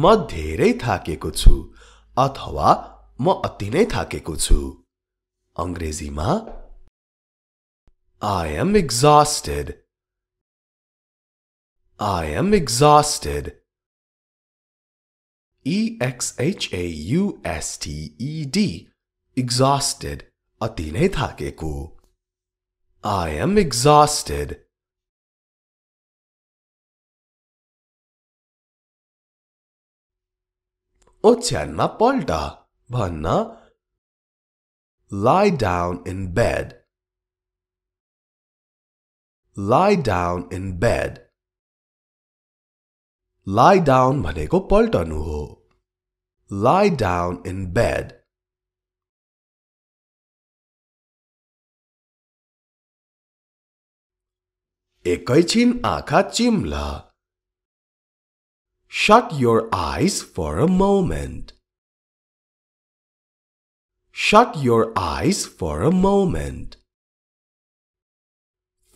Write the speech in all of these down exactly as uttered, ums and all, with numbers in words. म धेरै थाकेको छु अथवा म अति नै थाकेको छु। अंग्रेजीमा I am exhausted. I am exhausted. E X H A U S T E D. Exhausted. अति नै थाकेको. I am exhausted. ओछ्यानमा पल्ट भन्न Lie down in bed. Lie down in bed. Lie down भनेको पल्टनु हो. Lie down in bed. एकैछिन आँखा चिम्ला. Shut your eyes for a moment. Shut your eyes for a moment.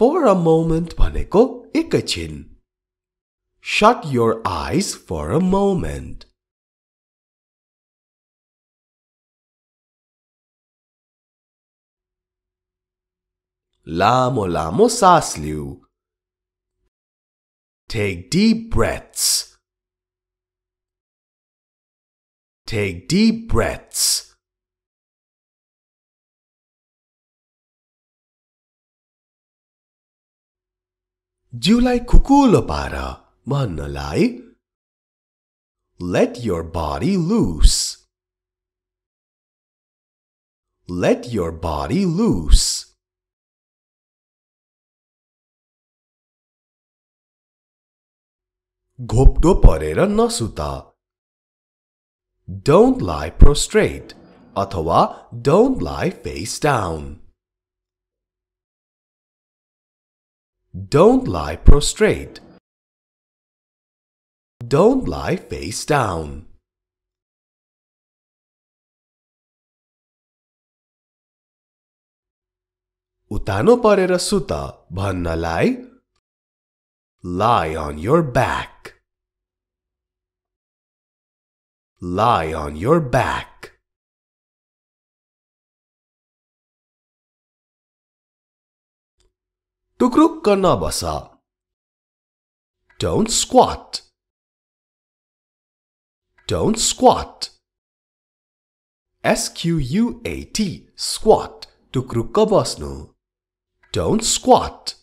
For a moment भनेको एकैछिन. Shut your eyes for a moment. लामो लामो सास लिऊ. Take deep breaths. Take deep breaths. जिउलाई खुकुलो पार भन्नलाई Let your body loose. Let your body loose. घोप्टो परेर नसुता. Don't lie prostrate अथवा don't lie face down. Don't lie prostrate. Don't lie face down. उतानो परेर सुता भन्नलाई Lie on your back. Lie on your back. टुक्रुक्क नबस. Don't squat. Don't squat. S Q U A T. Squat. टुक्रुक्क बस्नु. Don't squat.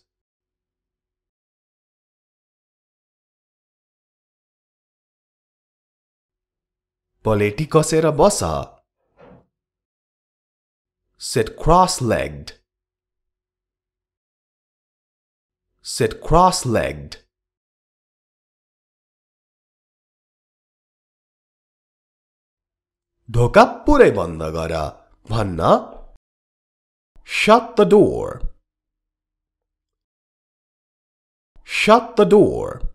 पलेटी कसेर बस. Sit cross-legged. Sit cross-legged. ढोका पुरै बन्द गर भन्न Shut the door. Shut the door.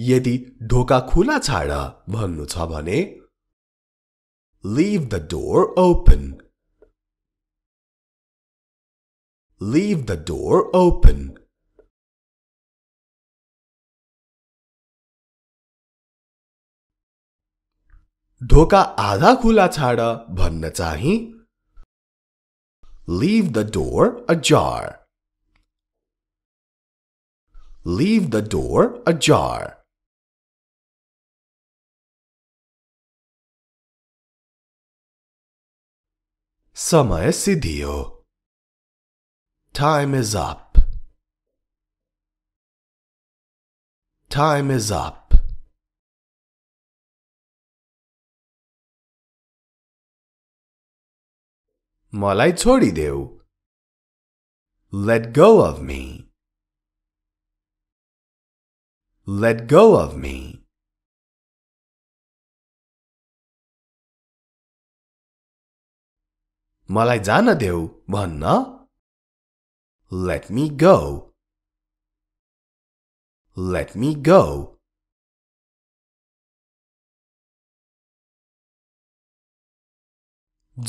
यदि ढोका खुला छाड भन्नु छ भने Leave the door open. Leave the door open. ढोका आधा खुला छाड भन्न चाहिँ Leave the door ajar. Leave the door ajar. समय सिधियो. Time is up. Time is up. मलाई छोडिदेऊ. Let go of me. Let go of me. मलाई जान देऊ भन्न Let me go. Let me go.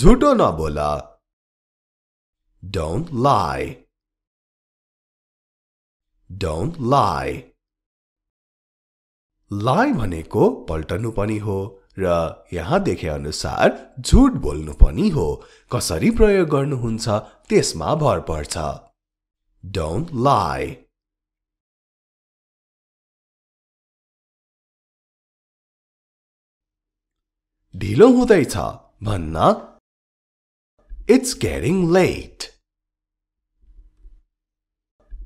झुटो नबोला. Don't lie. Don't lie. Lie भनेको पल्टनु पनि हो र यहाँ देखे अनुसार झूठ बोल्नु पनि हो कसरी प्रयोग गर्नुहुन्छ त्यसमा भर पर्छ Don't lie. ढिलो हुँदैछ भन्न It's getting late.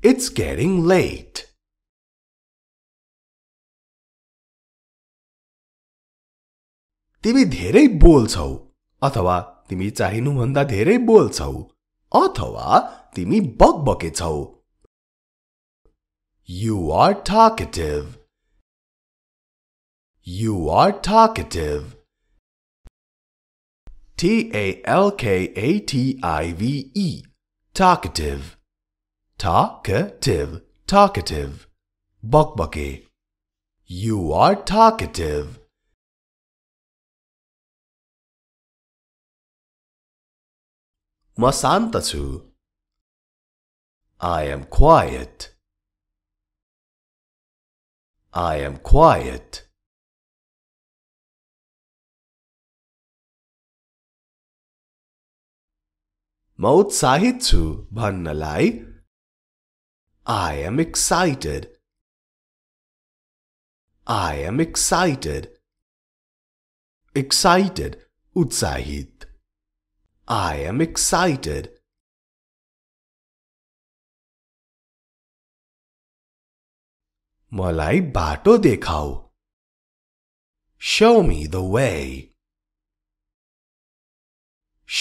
It's getting late. तिमी धेरै बोल्छौ अथवा तिमी चाहिनु भन्दा धेरै बोल्छौ अथवा तिमी बकबके छौ You are talkative. You are talkative. T A L K A T I V E. Talkative. Talkative. Talkative. Bakbake. You are talkative. Ma shanta chu. I am quiet. I am quiet. म उत्साहित छु भन्नलाई I am excited. I am excited. Excited. Utsahit. I am excited. मलाई बाटो देखाऊ Show me the way.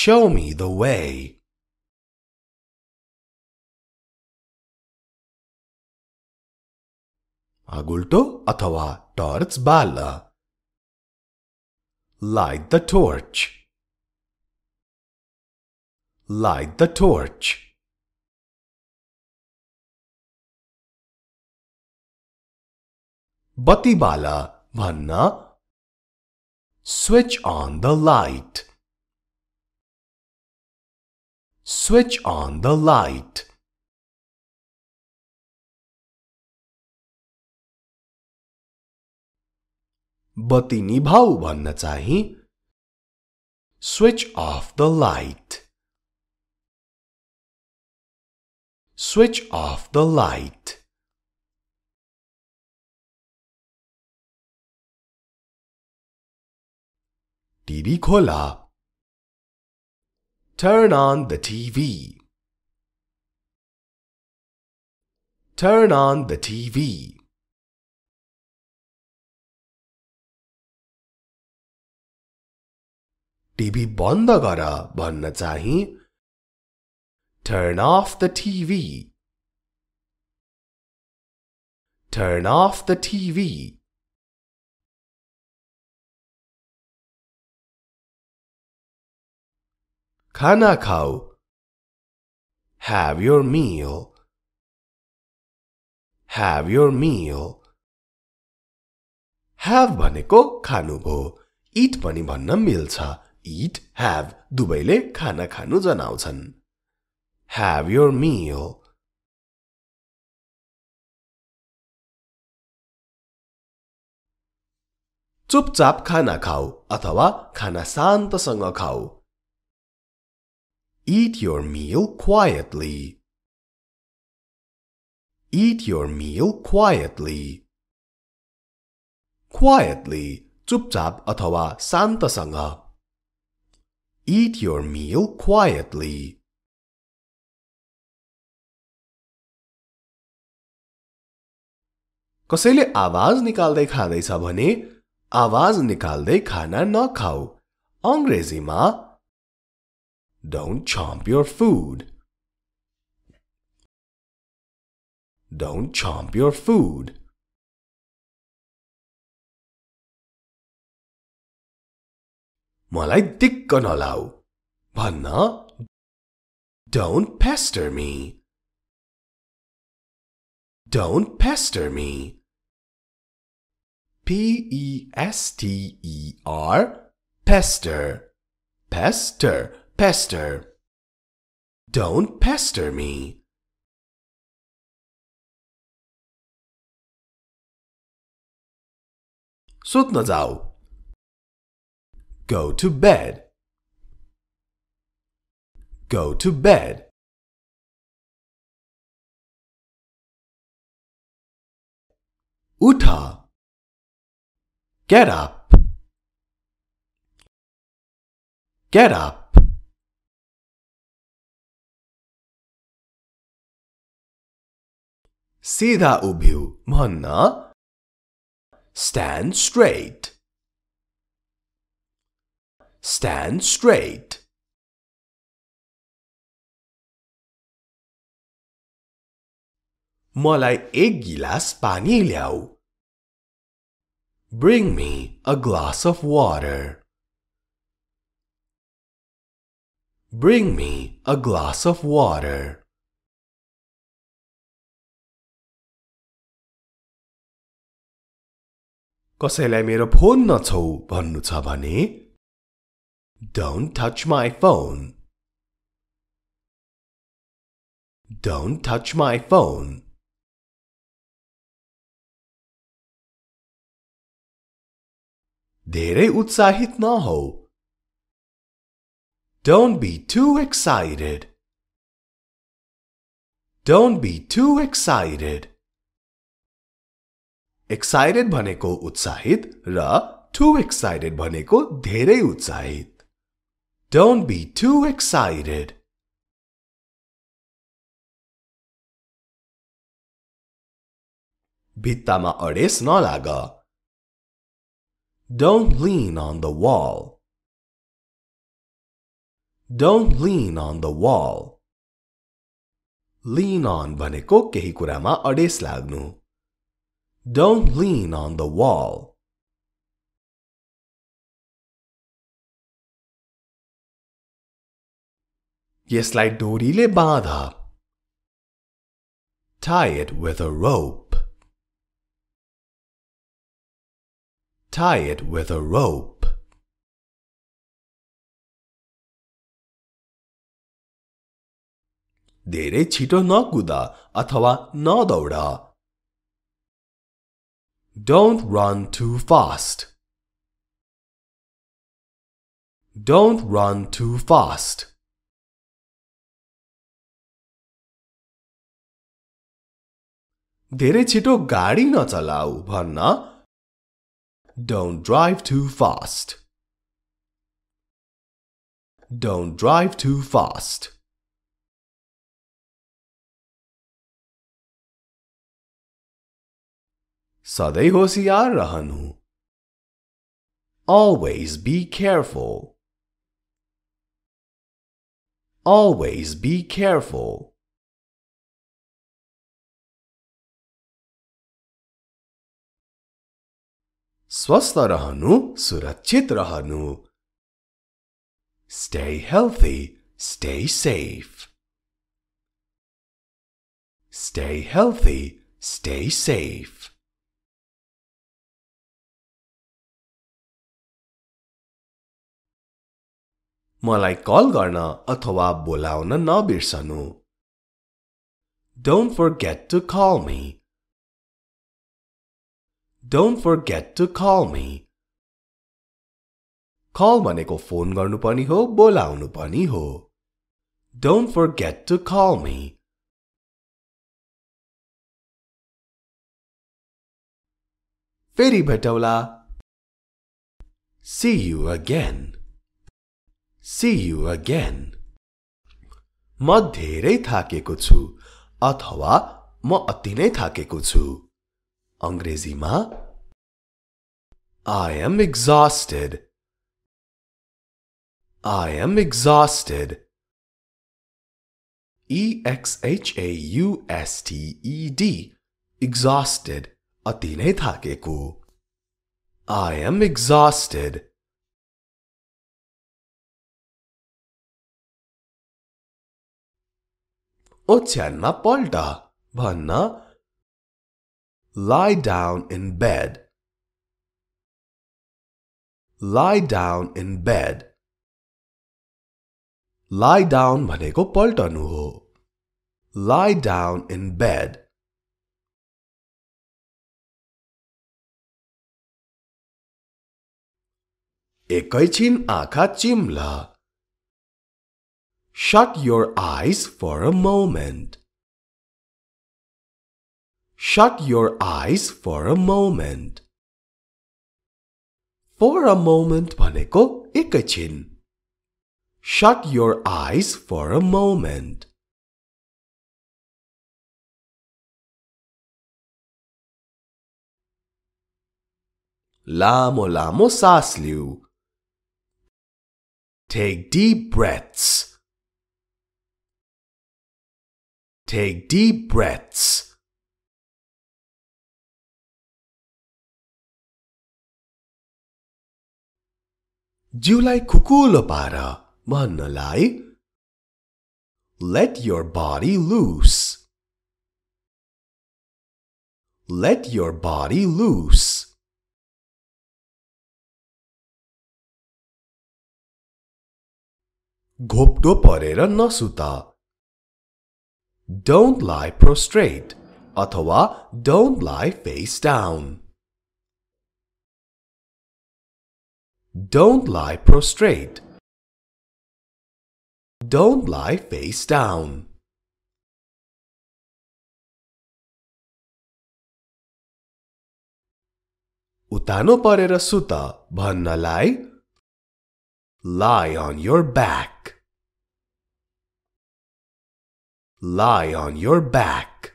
Show me the way. Agulto athawa torch bala. Light the torch. Light the torch. Bati bala bhanna. Switch on the light. Switch on the light. बत्ती निभाऊ भन्न चाहिँ Switch off the light. Switch off the light. TV खोला Turn on the TV. Turn on the TV. TV बन्द गर भन्न चाहिँ Turn off the TV. Turn off the TV. खाना खाऊ Have your meal. Have your meal. Have भनेको खानु भो Eat पनि भन्न मिल्छ Eat, have, दुबैले खाना खानु जनाउँछन् Have your meal. चुपचाप खाना खाऊ अथवा खाना शान्तसँग खाऊ Eat your meal quietly. Eat your meal quietly. Quietly, चुपचाप अथवा शान्तसँग Eat your meal quietly. कसैले आवाज निकाल्दै खाँदैछ भने आवाज निकाल्दै खाना नखाऊ अंग्रेजीमा Don't chomp your food. Don't chomp your food. मलाई दिक्क नलाऊ भन्न Don't pester me. Don't pester me. P E S T E R pester. Pester, pester. Don't pester me. Sut na zau. Go to bed. Go to bed. Utha. Get up. Get up. Sidha ubhiu bhanna. Stand straight. Stand straight. मलाई एक गिलास पानी ल्याऊ. Bring me a glass of water. Bring me a glass of water. कसैलाई मेरो phone नछौ भन्नु छ भने Don't touch my phone. Don't touch my phone. धेरै उत्साहित नहो. Don't be too excited. Don't be too excited. Excited भनेको उत्साहित र too excited भनेको धेरै उत्साहित. Don't be too excited. भित्तामा अडेस नलाग. Don't lean on the wall. Don't lean on the wall. Lean on भनेको केही कुरामा अडेस लाग्नु. Don't lean on the wall. यसलाई डोरीले बाँध. Tie it with a rope. Tie it with a rope. धेरै छिटो नकुद अथवा नदौड. Don't run too fast. Don't run too fast. धेरै छिटो गाडी नचलाऊ भन्न. Don't drive too fast. Don't drive too fast. सधैं होशियार रहनु. Always be careful. Always be careful. स्वस्थ रहनु, सुरक्षित रहनु. Stay healthy, stay safe. Stay healthy, stay safe. मलाई कल गर्न अथवा बोलाउन नबिर्सनु. Don't forget to call me. Don't forget to call me. Call भनेको फोन गर्नु पनि हो, बोलाउनु पनि हो. Don't forget to call me. फेरि भेटौला. See you again. See you again. म धेरै थाकेको छु अथवा म अति नै थाकेको छु. अंग्रेजीमा I am exhausted. I am exhausted. E X H A U S T E D. Exhausted. अति नै थाकेको. I am exhausted. ओछ्यानमा पल्ट भन्न. Lie down in bed. Lie down in bed. Lie down भनेको पल्टनु हो. Lie down in bed. एकैछिन आँखा चिम्ला. Shut your eyes for a moment. Shut your eyes for a moment. For a moment भनेको एकैछिन. Shut your eyes for a moment. लामो लामो सास लिऊ. Take deep breaths. Take deep breaths. जिउलाई खुकुलो पारा भन्नलाई let your body loose. Let your body loose. घोप्टो परेर नसुता. Don't lie prostrate अथवा don't lie face down. Don't lie prostrate. Don't lie face down. उतानो परेर सुता भन्नलाई lie on your back. Lie on your back.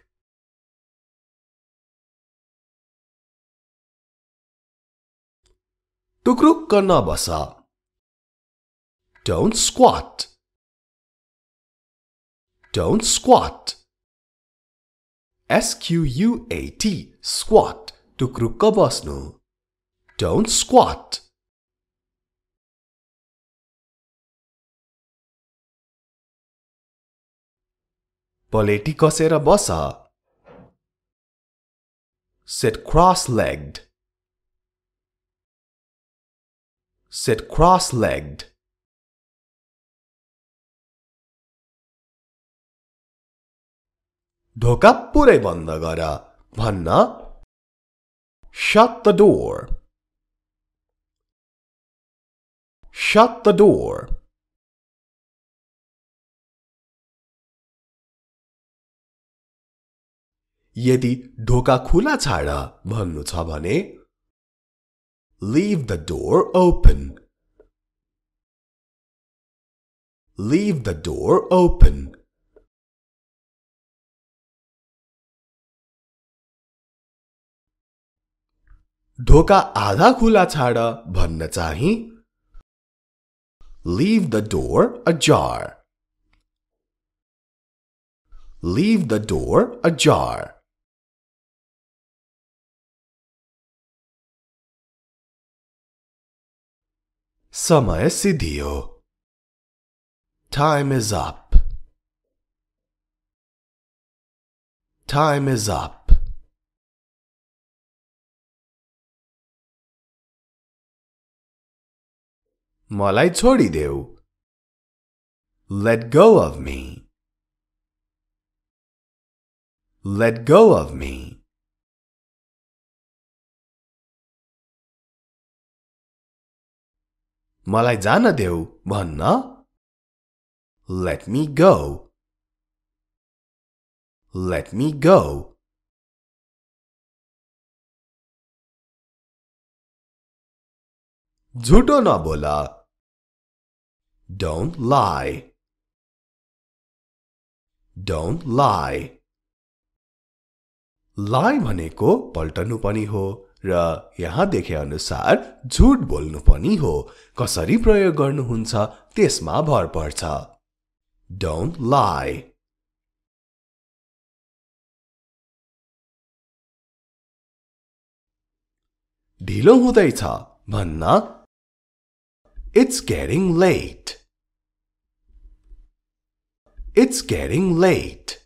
टुक्रुक नबसा. Don't squat. Don't squat. S Q U A T. Squat. टुक्रुक बस्नु. Don't squat. पलेटी कसेर बसा. Sit cross-legged. Sit cross-legged. ढोका पुरै बन्द गर भन्न shut the door. Shut the door. यदि ढोका खुला छाड भन्नु छ भने leave the door open. Leave the door open. ढोका आधा खुला छाड भन्न चाहिँ leave the door ajar. Leave the door ajar. समय सिधियो. Time is up. Time is up. मलाई छोडिदेऊ. Let go of me. Let go of me. मलाई जान देऊ भन्न let me go. Let me go. झुटो नबोला. Don't lie. Don't lie. लाई भनेको पल्टनु पनि हो र यहाँ देखे अनुसार झूट बोल्नु पनि हो. कसरी प्रयोग गर्नुहुन्छ त्यसमा भर पर्छ. Don't lie. ढिलो हुँदैछ भन्न It's getting late. It's getting late.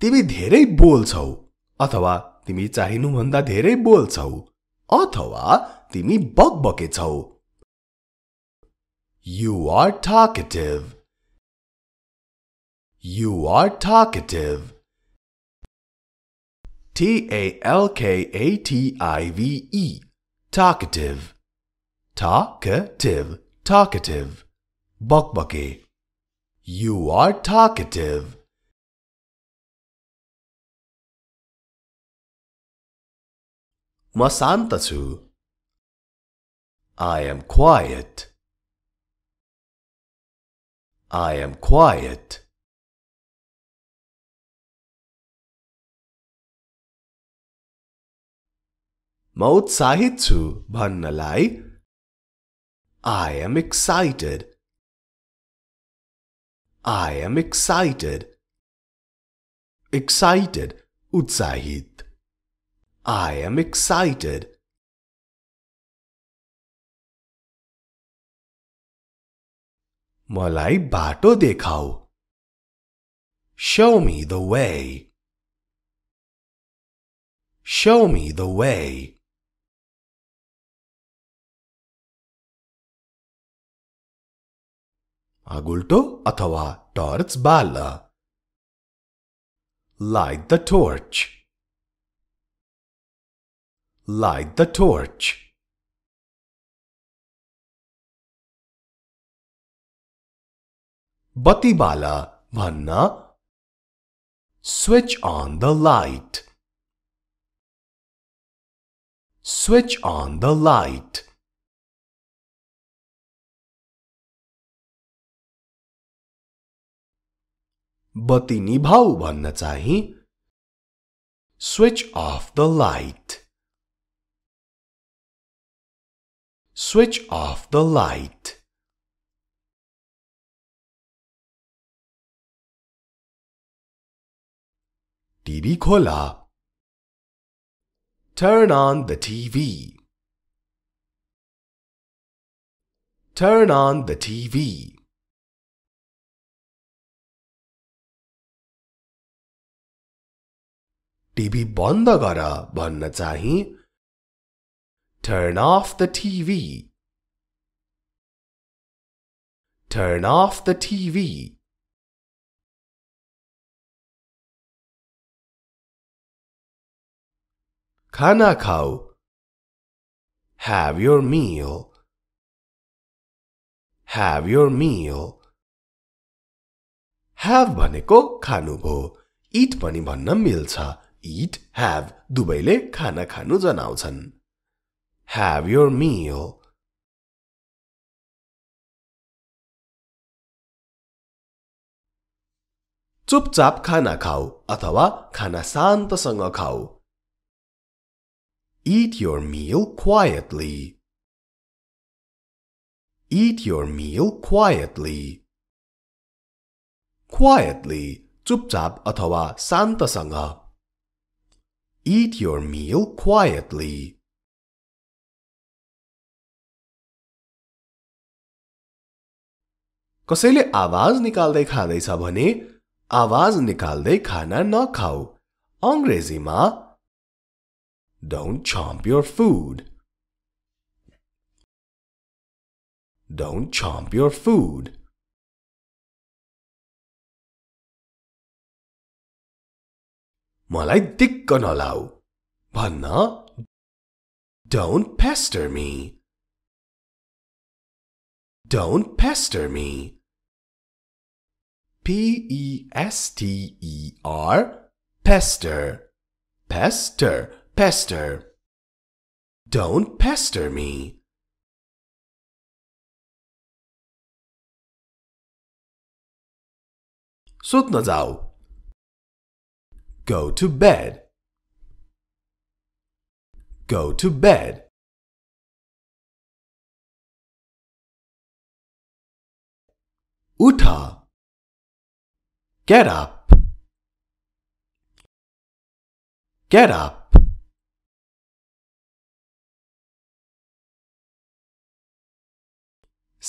तिमी धेरै बोल्छौ अथवा तिमी चाहिनु भन्दा धेरै बोल्छौ अथवा तिमी बकबके छौ. You are talkative. You are talkative. T A L K A T I V E, talkative. Talkative, talkative. Bakbaki. You are talkative. Masantasu. I am quiet. I am quiet. Mautsahitsu bhannalai. I am excited. I am excited. Excited, utsahit. I am excited. Malai bato dekhao. Show me the way. Show me the way. Agulto athawa torch bala. Light the torch. Light the torch. Batibala vanna. Switch on the light. Switch on the light. Bati nibhau vanna chahi. Switch off the light. Switch off the light. T V khola. Turn on the T V. Turn on the T V. T V bandha gara bhanna chahi. Turn off the T V. Turn off the T V. Khana khao. Have your meal. Have your meal. Have bhaneko khanu bho. Eat bhani bhanna milcha. Eat, have. Dubai le khana khanu janauchan. Have your meal. Chupchap khana khao athawa khana santasanga khao. Eat your meal quietly. Eat your meal quietly. Quietly, chupchap athawa santasanga. Eat your meal quietly. Kasaile awaz nikaldai khadaicha bhane, awaz nikaldai khana nakhau. Angrezima don't chomp your food. Don't chomp your food. Malai dikka nalau. Bhanna, don't pester me. Don't pester me. P E S T E R, pester. Pester. Pester. Don't pester me. Sutna jao. Go to bed. Go to bed. Utha. Get up. Get up.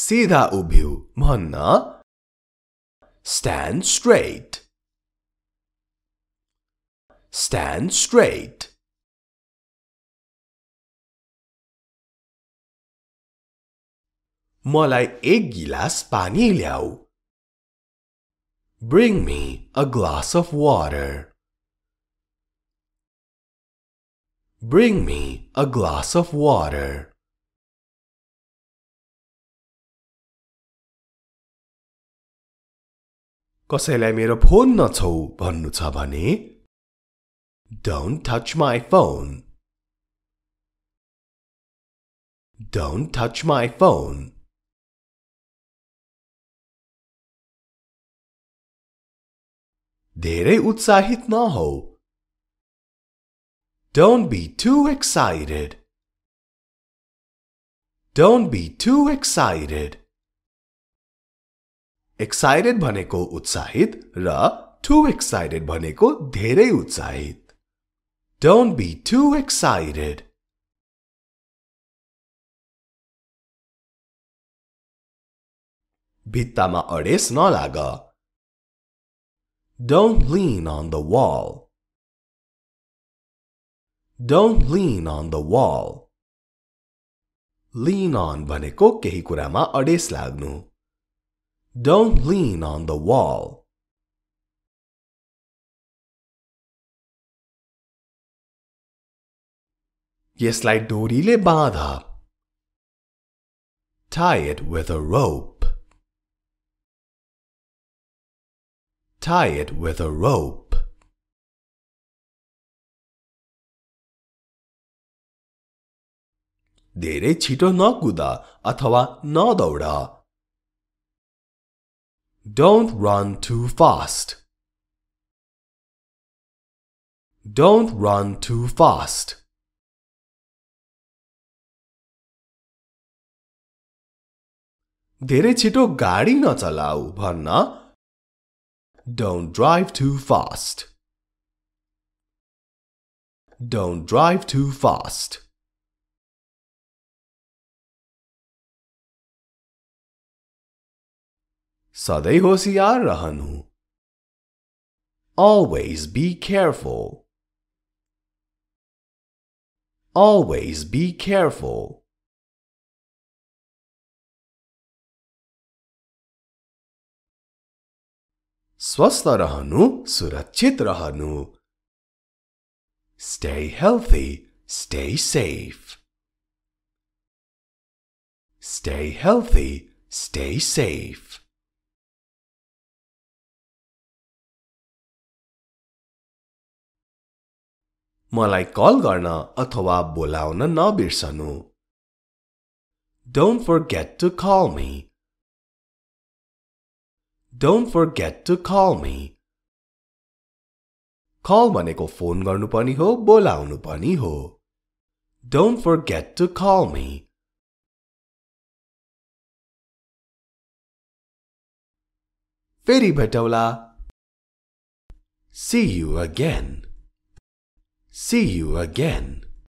Sidha ubhiu bhanna. Stand straight. Stand straight. Malai ek gilas pani lyau. Bring me a glass of water. Bring me a glass of water. कसैलाई मेरो phone नछौ भन्नु छ भने Don't touch my phone. Don't touch my phone. धेरै उत्साहित नहो. Don't be too excited. Don't be too excited. Excited भनेको उत्साहित र too excited भनेको धेरै उत्साहित. Don't be too excited. भित्तामा अडेस नलाग. Don't lean on the wall. Don't lean on the wall. Lean on भनेको केही कुरामा अडेस लाग्नु. Don't lean on the wall. यसलाई डोरीले बाँध. Tie it with a rope. Tie it with a rope. धेरै छिटो नकुद अथवा नदौड. Don't run too fast. Don't run too fast. धेरै छिटो गाडी नचलाऊ भन्न. Don't drive too fast. Don't drive too fast. सधैँ होशियार रहनु. Always be careful. Always be careful. स्वस्थ रहनु, सुरक्षित रहनु. Stay healthy, stay safe. Stay healthy, stay safe. मलाई कल गर्न अथवा बोलाउन नबिर्सनु. Don't forget to call me. Don't forget to call me. Call भनेको फोन गर्नु पनि हो, बोलाउनु पनि हो. Don't forget to call me. फेरि भेटौला. See you again. See you again.